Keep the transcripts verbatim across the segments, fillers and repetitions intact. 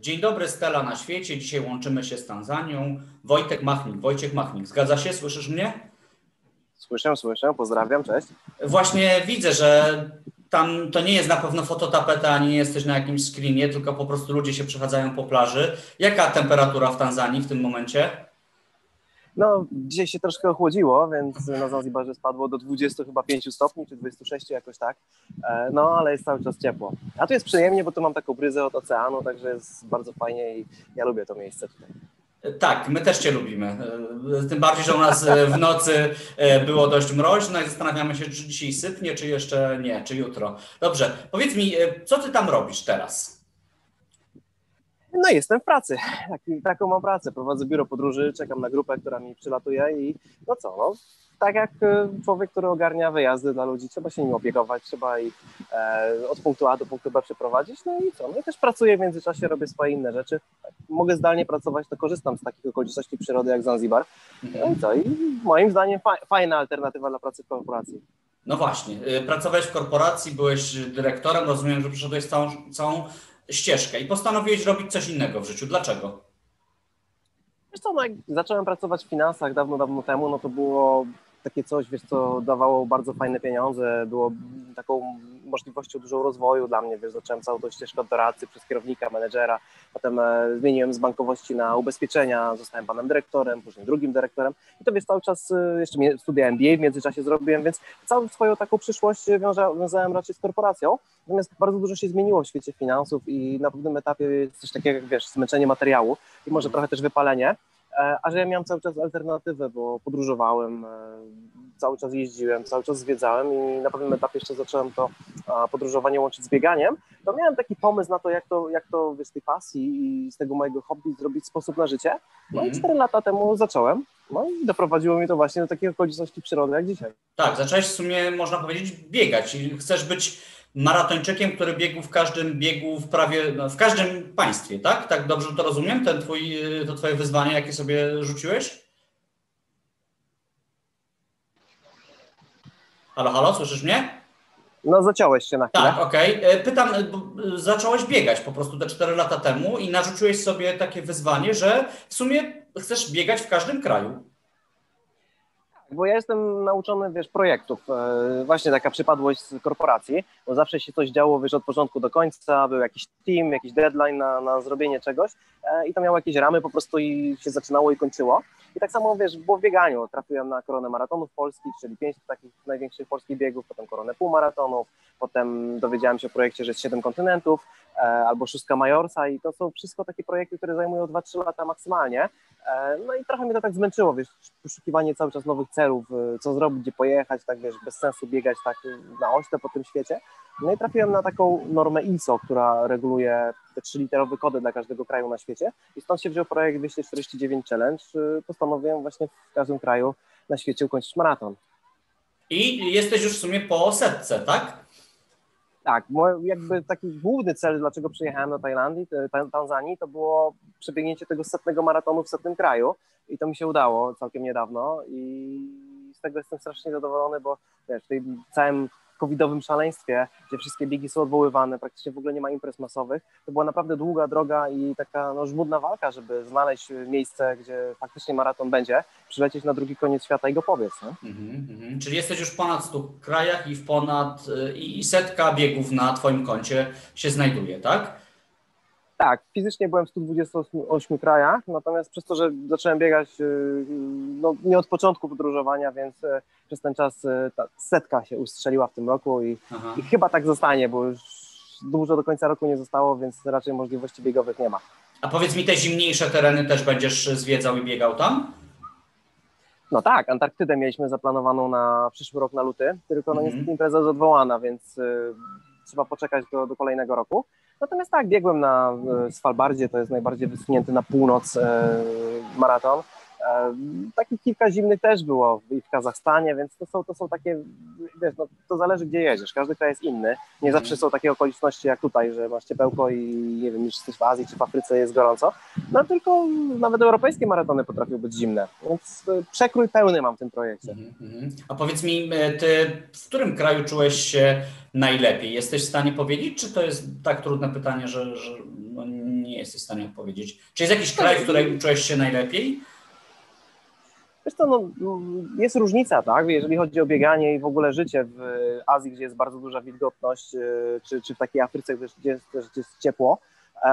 Dzień dobry, Stela na świecie. Dzisiaj łączymy się z Tanzanią. Wojtek Machnik, Wojciech Machnik. Zgadza się? Słyszysz mnie? Słyszę, słyszę. Pozdrawiam, cześć. Właśnie widzę, że tam to nie jest na pewno fototapeta, ani nie jesteś na jakimś screenie, tylko po prostu ludzie się przechadzają po plaży. Jaka temperatura w Tanzanii w tym momencie? No, dzisiaj się troszkę ochłodziło, więc na Zanzibarze spadło do dwudziestu chyba pięciu stopni, czy dwudziestu sześciu jakoś tak, no ale jest cały czas ciepło. A tu jest przyjemnie, bo tu mam taką bryzę od oceanu, także jest bardzo fajnie i ja lubię to miejsce tutaj. Tak, my też Cię lubimy, tym bardziej, że u nas w nocy było dość mroźno i zastanawiamy się, czy dzisiaj sypnie, czy jeszcze nie, czy jutro. Dobrze, powiedz mi, co Ty tam robisz teraz? No jestem w pracy, tak, taką mam pracę, prowadzę biuro podróży, czekam na grupę, która mi przylatuje i no co, no, tak jak człowiek, który ogarnia wyjazdy dla ludzi, trzeba się nim opiekować, trzeba ich e, od punktu A do punktu B przeprowadzić, no i co, no i też pracuję w międzyczasie, robię swoje inne rzeczy, mogę zdalnie pracować, to korzystam z takich okoliczności przyrody jak Zanzibar, no i co, i moim zdaniem fa- fajna alternatywa dla pracy w korporacji. No właśnie, pracowałeś w korporacji, byłeś dyrektorem, rozumiem, że przeszedłeś całą, całą ścieżkę i postanowiłeś robić coś innego w życiu. Dlaczego? Wiesz co, no jak zacząłem pracować w finansach dawno, dawno temu, no to było takie coś, wiesz co, dawało bardzo fajne pieniądze, było taką możliwością dużego rozwoju dla mnie, wiesz, zacząłem całą tą ścieżkę od doradcy przez kierownika, menedżera, potem e, zmieniłem z bankowości na ubezpieczenia, zostałem panem dyrektorem, później drugim dyrektorem i to wiesz, cały czas e, jeszcze studia M B A w międzyczasie zrobiłem, więc całą swoją taką przyszłość wiąza, wiązałem raczej z korporacją, natomiast bardzo dużo się zmieniło w świecie finansów i na pewnym etapie jest coś takiego jak, wiesz, zmęczenie materiału i może trochę też wypalenie. A że ja miałem cały czas alternatywę, bo podróżowałem, cały czas jeździłem, cały czas zwiedzałem i na pewnym etapie jeszcze zacząłem to podróżowanie łączyć z bieganiem, to miałem taki pomysł na to, jak to, jak to z tej pasji i z tego mojego hobby zrobić sposób na życie. No i cztery lata temu zacząłem. No i doprowadziło mnie to właśnie do takiej okoliczności przyrody jak dzisiaj. Tak, zacząłeś w sumie, można powiedzieć, biegać i chcesz być maratończykiem, który biegł w każdym biegu, w prawie, no, w każdym państwie, tak? Tak dobrze to rozumiem, ten twój, to twoje wyzwanie, jakie sobie rzuciłeś? Halo, halo, słyszysz mnie? No zaciąłeś się na chwilę. Tak, okej. Okay. Pytam, zacząłeś biegać po prostu te cztery lata temu i narzuciłeś sobie takie wyzwanie, że w sumie chcesz biegać w każdym kraju. Bo ja jestem nauczony, wiesz, projektów, właśnie taka przypadłość z korporacji, bo zawsze się coś działo, wiesz, od początku do końca, był jakiś team, jakiś deadline na, na zrobienie czegoś i to miało jakieś ramy po prostu i się zaczynało i kończyło. I tak samo, wiesz, było w bieganiu, trafiłem na koronę maratonów polskich, czyli pięć takich największych polskich biegów, potem koronę półmaratonów, potem dowiedziałem się o projekcie, że jest siedem kontynentów, e, albo szóstka Majorsa i to są wszystko takie projekty, które zajmują dwa trzy lata maksymalnie. E, no i trochę mnie to tak zmęczyło, wiesz, poszukiwanie cały czas nowych celów, co zrobić, gdzie pojechać, tak wiesz, bez sensu biegać tak na ośle po tym świecie. No i trafiłem na taką normę I S O, która reguluje te trzyliterowe kody dla każdego kraju na świecie i stąd się wziął projekt dwieście czterdzieści dziewięć Challenge. Postanowiłem właśnie w każdym kraju na świecie ukończyć maraton. I jesteś już w sumie po setce, tak? Tak, jakby taki główny cel, dlaczego przyjechałem do Tajlandii, Tanzanii, to było przebiegnięcie tego setnego maratonu w setnym kraju i to mi się udało całkiem niedawno i z tego jestem strasznie zadowolony, bo wiesz, w tym całym covidowym szaleństwie, gdzie wszystkie biegi są odwoływane, praktycznie w ogóle nie ma imprez masowych, to była naprawdę długa droga i taka no, żmudna walka, żeby znaleźć miejsce, gdzie faktycznie maraton będzie, przylecieć na drugi koniec świata i go powiedz. No? Mm-hmm, mm-hmm. Czyli jesteś już w ponad stu krajach i w ponad i, i setka biegów na Twoim koncie się znajduje, tak? Tak, fizycznie byłem w stu dwudziestu ośmiu krajach, natomiast przez to, że zacząłem biegać no, nie od początku podróżowania, więc przez ten czas ta setka się ustrzeliła w tym roku i, i chyba tak zostanie, bo już dużo do końca roku nie zostało, więc raczej możliwości biegowych nie ma. A powiedz mi, te zimniejsze tereny też będziesz zwiedzał i biegał tam? No tak, Antarktydę mieliśmy zaplanowaną na przyszły rok na luty, tylko no, mhm. niestety impreza jest odwołana, więc y, trzeba poczekać do, do kolejnego roku. Natomiast tak, biegłem na Svalbardzie, to jest najbardziej wysunięty na północ e, maraton. E, takich kilka zimnych też było i w Kazachstanie, więc to są, to są takie, wiesz, no, to zależy gdzie jedziesz, każdy kraj jest inny. Nie zawsze są takie okoliczności jak tutaj, że masz ciepełko i nie wiem, już jesteś w Azji czy w Afryce jest gorąco. No tylko nawet europejskie maratony potrafią być zimne, więc przekrój pełny mam w tym projekcie. Mm-hmm. A powiedz mi, ty w którym kraju czułeś się najlepiej? Jesteś w stanie powiedzieć, czy to jest tak trudne pytanie, że, że nie jesteś w stanie odpowiedzieć. Czy jest jakiś kraj, w którym uczyłeś się najlepiej? Zresztą no, jest różnica, tak? Jeżeli chodzi o bieganie i w ogóle życie w Azji, gdzie jest bardzo duża wilgotność, czy, czy w takiej Afryce, gdzie jest, gdzie jest ciepło.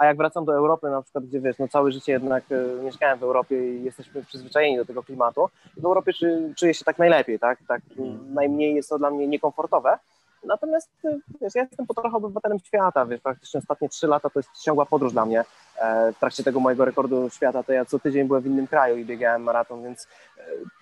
A jak wracam do Europy na przykład, gdzie wiesz, no całe życie jednak mieszkałem w Europie i jesteśmy przyzwyczajeni do tego klimatu, w Europie czuję się tak najlepiej, tak? Tak najmniej jest to dla mnie niekomfortowe. Natomiast wiesz, ja jestem po trochę obywatelem świata, wiesz, praktycznie ostatnie trzy lata to jest ciągła podróż dla mnie. W trakcie tego mojego rekordu świata to ja co tydzień byłem w innym kraju i biegałem maraton, więc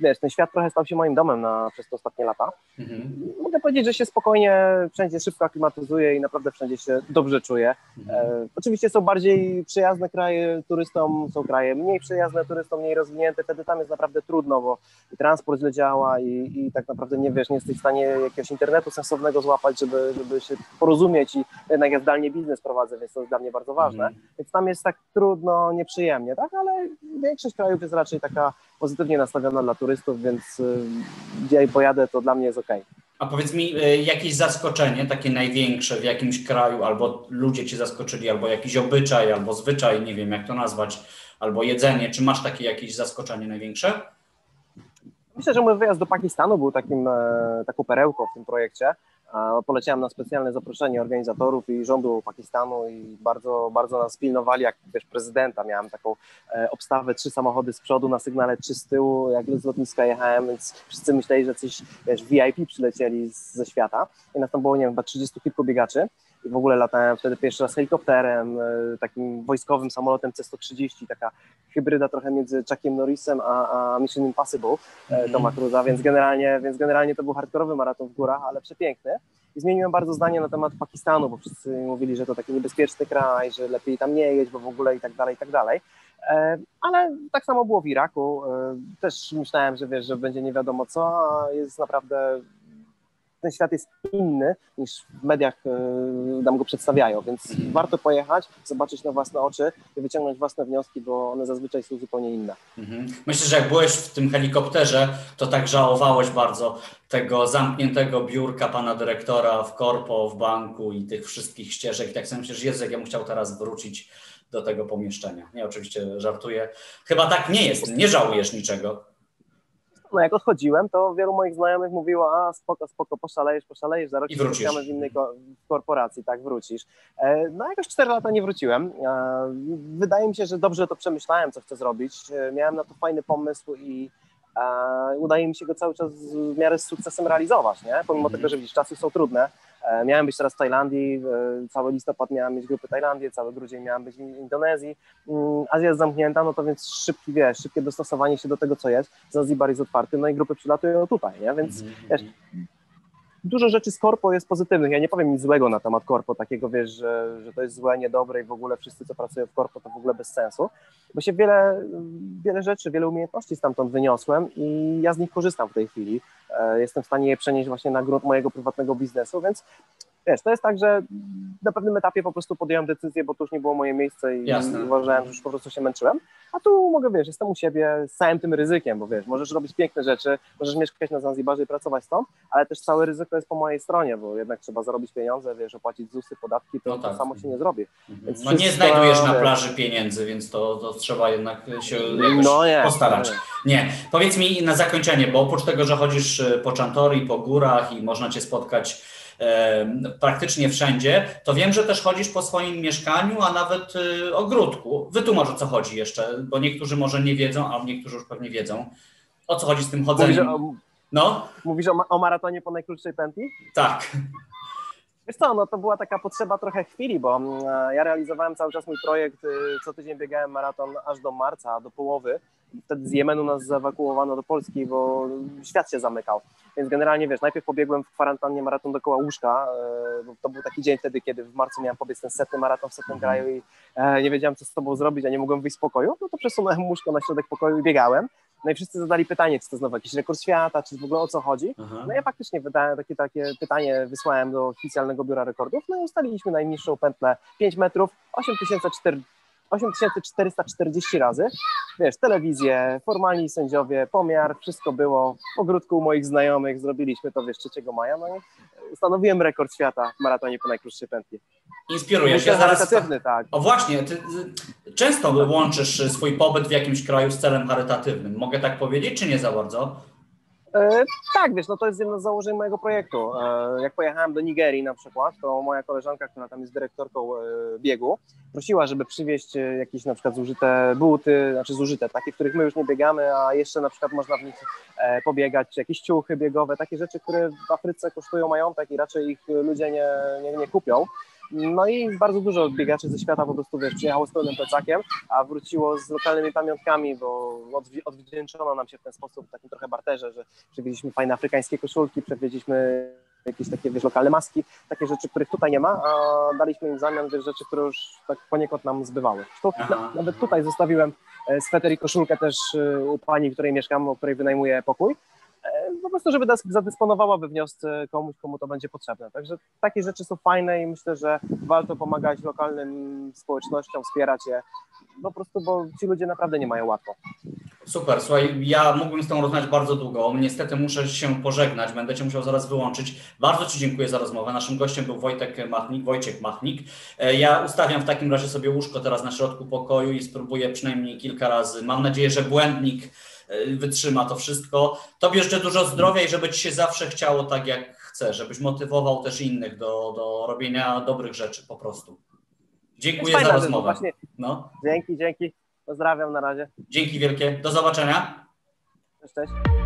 wiesz, ten świat trochę stał się moim domem na, przez te ostatnie lata. Mhm. Mogę powiedzieć, że się spokojnie wszędzie szybko aklimatyzuję i naprawdę wszędzie się dobrze czuję. Mhm. E, oczywiście są bardziej przyjazne kraje turystom, są kraje mniej przyjazne turystom, mniej rozwinięte, wtedy tam jest naprawdę trudno, bo i transport źle działa i, i tak naprawdę nie wiesz, nie jesteś w stanie jakiegoś internetu sensownego złapać, żeby, żeby się porozumieć i jednak ja zdalnie biznes prowadzę, więc to jest dla mnie bardzo ważne, mhm. więc tam jest tak trudno, nieprzyjemnie, tak? Ale większość krajów jest raczej taka pozytywnie nastawiona dla turystów, więc gdzie pojadę, to dla mnie jest okej. A powiedz mi, jakieś zaskoczenie, takie największe w jakimś kraju, albo ludzie cię zaskoczyli, albo jakiś obyczaj, albo zwyczaj, nie wiem jak to nazwać, albo jedzenie. Czy masz takie jakieś zaskoczenie największe? Myślę, że mój wyjazd do Pakistanu był takim, taką perełką w tym projekcie. Poleciałem na specjalne zaproszenie organizatorów i rządu Pakistanu i bardzo, bardzo nas pilnowali, jak wiesz, prezydenta. Miałem taką e, obstawę, trzy samochody z przodu, na sygnale trzy z tyłu, jak z lotniska jechałem, więc wszyscy myśleli, że coś, wiesz, V I P przylecieli z, ze świata. I nas tam było, nie wiem, chyba trzydziestu kilku biegaczy. I w ogóle latałem wtedy pierwszy raz helikopterem, takim wojskowym samolotem C sto trzydzieści, taka hybryda trochę między Chuckiem Norrisem a, a Mission Impossible mm-hmm. Toma Cruza, więc generalnie, więc generalnie to był hardkorowy maraton w górach, ale przepiękny. I zmieniłem bardzo zdanie na temat Pakistanu, bo wszyscy mówili, że to taki niebezpieczny kraj, że lepiej tam nie jeść, bo w ogóle i tak dalej, i tak dalej. Ale tak samo było w Iraku. Też myślałem, że wiesz, że będzie nie wiadomo co, a jest naprawdę... Ten świat jest inny niż w mediach yy, nam go przedstawiają, więc mm. warto pojechać, zobaczyć na własne oczy i wyciągnąć własne wnioski, bo one zazwyczaj są zupełnie inne. Mm-hmm. Myślę, że jak byłeś w tym helikopterze, to tak żałowałeś bardzo tego zamkniętego biurka pana dyrektora w korpo, w banku i tych wszystkich ścieżek. I tak sobie myślisz, Jezu, jak ja bym chciał teraz wrócić do tego pomieszczenia. Nie, oczywiście żartuję. Chyba tak nie jest, nie żałujesz niczego. No jak odchodziłem, to wielu moich znajomych mówiło, a spoko, spoko, poszalejesz, poszalejesz, za rok się spotkamy w innej ko- korporacji, tak, wrócisz. E, no jakoś cztery lata nie wróciłem. E, wydaje mi się, że dobrze to przemyślałem, co chcę zrobić. E, miałem na to fajny pomysł i e, udaje mi się go cały czas w miarę z sukcesem realizować, nie? Pomimo mm-hmm. tego, że widzisz, czasy są trudne. E, miałem być teraz w Tajlandii, e, cały listopad miałem mieć grupy Tajlandii, cały grudzień miałem być w Indonezji. Mm, Azja jest zamknięta, no to więc szybki, wiesz, szybkie dostosowanie się do tego, co jest. Zanzibar jest otwarty, no i grupy przylatują tutaj, nie? Więc mm-hmm. wiesz, dużo rzeczy z korpo jest pozytywnych. Ja nie powiem nic złego na temat korpo, takiego wiesz, że, że to jest złe, niedobre i w ogóle wszyscy, co pracują w korpo, to w ogóle bez sensu, bo się wiele, wiele rzeczy, wiele umiejętności stamtąd wyniosłem i ja z nich korzystam w tej chwili. Jestem w stanie je przenieść właśnie na grunt mojego prywatnego biznesu, więc wiesz, to jest tak, że na pewnym etapie po prostu podjąłem decyzję, bo tu już nie było moje miejsce i Jasne. uważałem, że już po prostu się męczyłem, a tu mogę, wiesz, jestem u siebie z całym tym ryzykiem, bo wiesz, możesz robić piękne rzeczy, możesz mieszkać na Zanzibarze i pracować stąd, ale też całe ryzyko jest po mojej stronie, bo jednak trzeba zarobić pieniądze, wiesz, opłacić ZUSy, podatki, to, no tak. to samo się nie zrobi. Mhm. Więc no wszystko, nie znajdujesz na plaży pieniędzy, więc to, to trzeba jednak się jakoś no nie, postarać. Nie. nie, powiedz mi na zakończenie, bo oprócz tego, że chodzisz po Chantori, po górach i można cię spotkać praktycznie wszędzie, to wiem, że też chodzisz po swoim mieszkaniu, a nawet ogródku. Wytłumacz, o co chodzi jeszcze, bo niektórzy może nie wiedzą, a niektórzy już pewnie wiedzą. O co chodzi z tym chodzeniem? Mówisz o, no? mówisz o, ma- o maratonie po najkrótszej pętli? Tak. Wiesz co, no to była taka potrzeba trochę chwili, bo ja realizowałem cały czas mój projekt, co tydzień biegałem maraton aż do marca, do połowy. Wtedy z Jemenu nas zewakuowano do Polski, bo świat się zamykał. Więc generalnie, wiesz, najpierw pobiegłem w kwarantannie maraton dookoła łóżka, bo to był taki dzień wtedy, kiedy w marcu miałem pobiec ten setny maraton w setnym kraju i nie wiedziałem, co z sobą zrobić, a nie mogłem wyjść z pokoju. No to przesunąłem łóżko na środek pokoju i biegałem. No i wszyscy zadali pytanie, czy to znowu jakiś rekord świata, czy w ogóle o co chodzi. Aha. No ja faktycznie wydałem takie, takie pytanie, wysłałem do oficjalnego biura rekordów, no i ustaliliśmy najniższą pętlę pięć metrów, osiem tysięcy czterysta osiem tysięcy czterysta czterdzieści razy. Wiesz, telewizje, formalni sędziowie, pomiar, wszystko było. W ogródku u moich znajomych zrobiliśmy to, wiesz, trzeciego maja. No i stanowiłem rekord świata w maratonie po najkrótszej pętli. Inspiruję się. Zaraz... Tak. O właśnie, ty często łączysz swój pobyt w jakimś kraju z celem charytatywnym. Mogę tak powiedzieć, czy nie za bardzo? E, tak, wiesz, no to jest jedno z założeń mojego projektu. E, jak pojechałem do Nigerii na przykład, to moja koleżanka, która tam jest dyrektorką e, biegu, prosiła, żeby przywieźć jakieś na przykład zużyte buty, znaczy zużyte, takie, w których my już nie biegamy, a jeszcze na przykład można w nich e, pobiegać, jakieś ciuchy biegowe, takie rzeczy, które w Afryce kosztują majątek i raczej ich ludzie nie, nie, nie kupią. No i bardzo dużo biegaczy ze świata po prostu, wiesz, przyjechało z pełnym plecakiem, a wróciło z lokalnymi pamiątkami, bo odwdzięczono nam się w ten sposób, w takim trochę barterze, że przywieźliśmy fajne afrykańskie koszulki, przywieźliśmy jakieś takie, wiesz, lokalne maski, takie rzeczy, których tutaj nie ma, a daliśmy im w zamian, wiesz, rzeczy, które już tak poniekąd nam zbywały. To, na, nawet tutaj zostawiłem sweter i koszulkę też u pani, w której mieszkam, u której wynajmuję pokój, po prostu, żeby zadysponowała we wniosce komuś, komu to będzie potrzebne. Także takie rzeczy są fajne i myślę, że warto pomagać lokalnym społecznościom, wspierać je, po prostu, bo ci ludzie naprawdę nie mają łatwo. Super, słuchaj, ja mógłbym z tą rozmawiać bardzo długo, niestety muszę się pożegnać, będę Cię musiał zaraz wyłączyć. Bardzo Ci dziękuję za rozmowę, naszym gościem był Wojtek Machnik, Wojciech Machnik. Ja ustawiam w takim razie sobie łóżko teraz na środku pokoju i spróbuję przynajmniej kilka razy. Mam nadzieję, że błędnik wytrzyma to wszystko. Tobie jeszcze dużo zdrowia i żeby Ci się zawsze chciało tak, jak chcesz, żebyś motywował też innych do, do robienia dobrych rzeczy po prostu. Dziękuję za rozmowę. No. Dzięki, dzięki. Pozdrawiam, na razie. Dzięki wielkie. Do zobaczenia. Cześć, cześć.